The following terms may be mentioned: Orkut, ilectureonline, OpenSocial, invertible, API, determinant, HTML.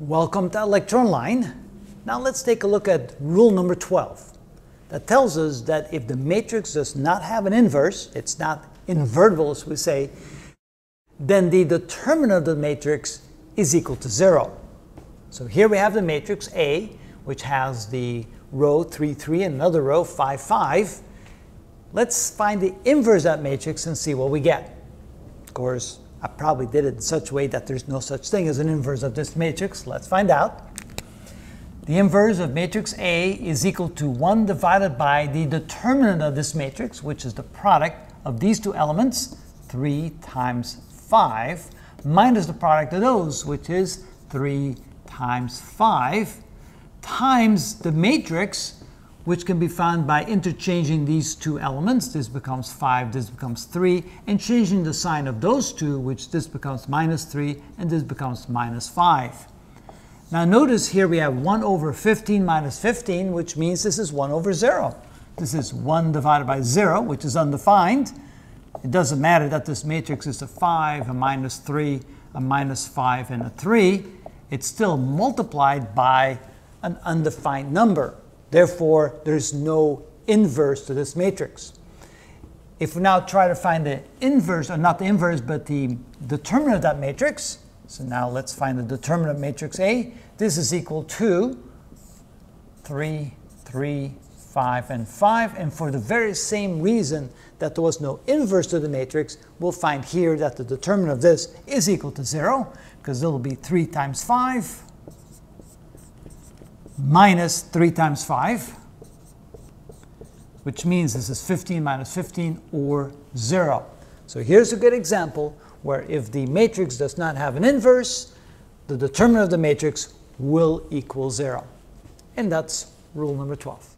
Welcome to ilectureonline. Now let's take a look at rule number 12. That tells us that if the matrix does not have an inverse, it's not invertible as we say, then the determinant of the matrix is equal to 0. So here we have the matrix A, which has the row 3, 3 and another row 5, 5. Let's find the inverse of that matrix and see what we get. Of course, I probably did it in such a way that there's no such thing as an inverse of this matrix. Let's find out. The inverse of matrix A is equal to 1 divided by the determinant of this matrix, which is the product of these two elements, 3 times 5, minus the product of those, which is 3 times 5, times the matrix, which can be found by interchanging these two elements. This becomes 5, this becomes 3, and changing the sign of those two, which this becomes minus 3, and this becomes minus 5. Now notice here we have 1 over 15 minus 15, which means this is 1 over 0. This is 1 divided by 0, which is undefined. It doesn't matter that this matrix is a 5, a minus 3, a minus 5, and a 3. It's still multiplied by an undefined number. Therefore, there's no inverse to this matrix. If we now try to find the inverse, or not the inverse, but the determinant of that matrix, so now let's find the determinant of matrix A. This is equal to 3, 3, 5, and 5. And for the very same reason that there was no inverse to the matrix, we'll find here that the determinant of this is equal to 0, because it'll be 3 times 5. Minus 3 times 5, which means this is 15 minus 15, or 0. So here's a good example where if the matrix does not have an inverse, the determinant of the matrix will equal 0. And that's rule number 12.